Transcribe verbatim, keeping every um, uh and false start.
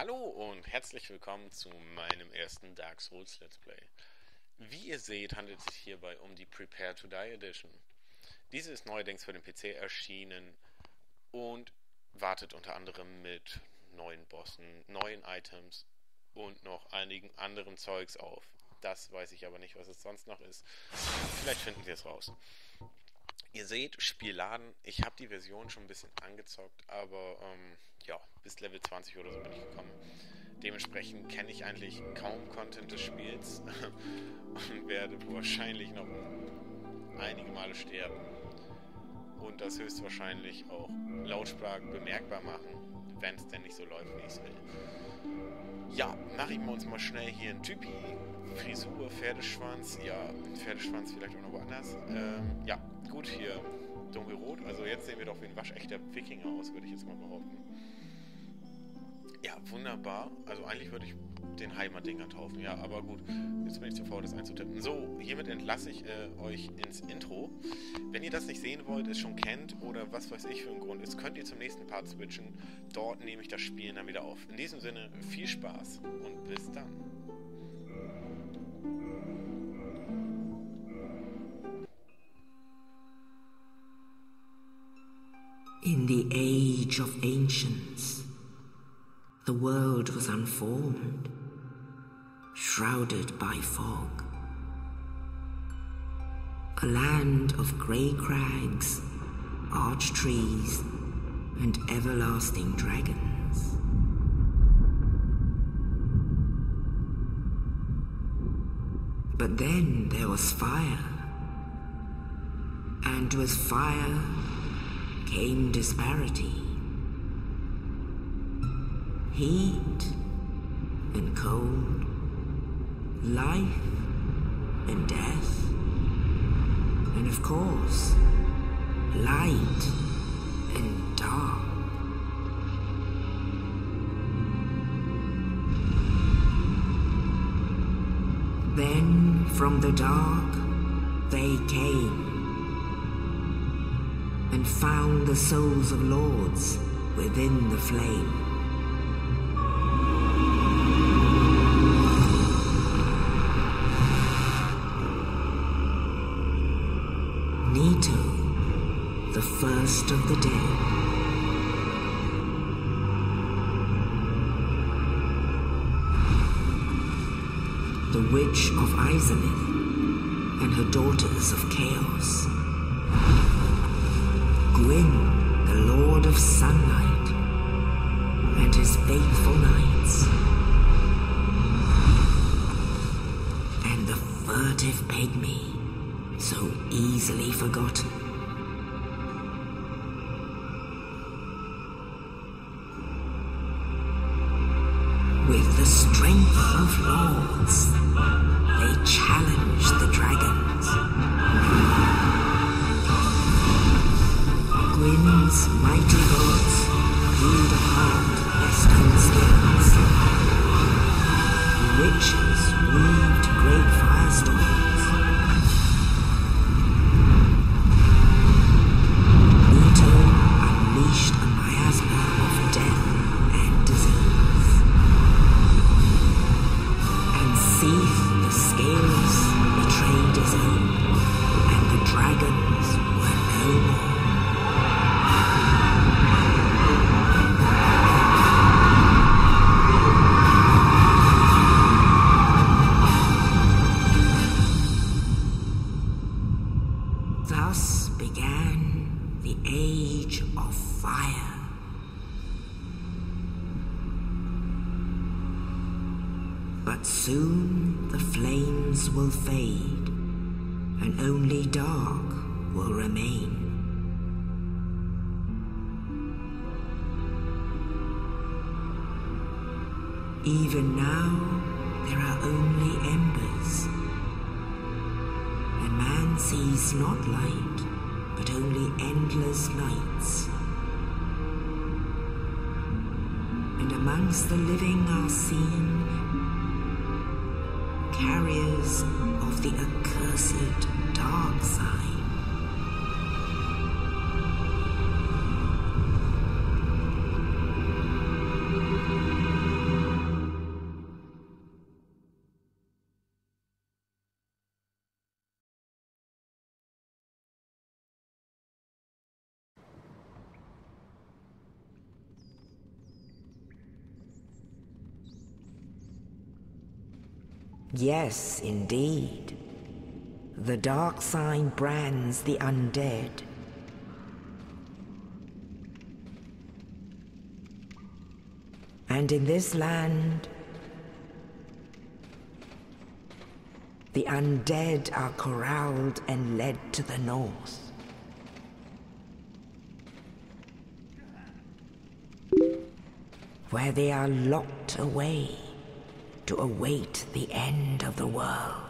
Hallo und herzlich willkommen zu meinem ersten Dark Souls Let's Play. Wie ihr seht, handelt es sich hierbei um die Prepare to Die Edition. Diese ist neuerdings für den P C erschienen und wartet unter anderem mit neuen Bossen, neuen Items und noch einigen anderen Zeugs auf. Das weiß ich aber nicht, was es sonst noch ist. Vielleicht finden wir es raus. Ihr seht, Spielladen, ich habe die Version schon ein bisschen angezockt, aber ähm, ja, bis Level zwanzig oder so bin ich gekommen. Dementsprechend kenne ich eigentlich kaum Content des Spiels und werde wahrscheinlich noch einige Male sterben und das höchstwahrscheinlich auch lautstark bemerkbar machen, wenn es denn nicht so läuft, wie ich es will. Ja, machen wir uns mal schnell hier ein Typi, Frisur, Pferdeschwanz, ja, Pferdeschwanz vielleicht auch noch woanders, ähm, ja. Gut, hier dunkelrot, also jetzt sehen wir doch wie ein waschechter Wikinger aus, würde ich jetzt mal behaupten. Ja, wunderbar, also eigentlich würde ich den Heimatdinger taufen, ja, aber gut, jetzt bin ich zu faul, das einzutippen. So, hiermit entlasse ich äh, euch ins Intro. Wenn ihr das nicht sehen wollt, es schon kennt oder was weiß ich für einen Grund ist, könnt ihr zum nächsten Part switchen, dort nehme ich das Spielen dann wieder auf. In diesem Sinne, viel Spaß und bis dann. In the age of ancients, the world was unformed, shrouded by fog. A land of grey crags, arch trees, and everlasting dragons. But then there was fire, and with fire came disparity, heat and cold, life and death, and of course, light and dark. Then from the dark they came, and found the souls of lords within the flame. Nito, the first of the dead. The witch of Izalith and her daughters of Chaos. Gwyn, the Lord of Sunlight, and his faithful knights, and the furtive pygmy, so easily forgotten. With the strength of lords, they challenged the dragons. Gwyn's mighty bolts pulled apart their stone scales. Witches weaved great firestorms. Nito unleashed a miasma of death and disease. And Seath the Scales betrayed his own, and the dragons were no more. But soon the flames will fade, and only dark will remain. Even now there are only embers, and man sees not light, but only endless nights. And amongst the living are seen carriers of the accursed dark side. Yes, indeed. The dark sign brands the undead. And in this land, the undead are corralled and led to the north. Where they are locked away to await the end of the world.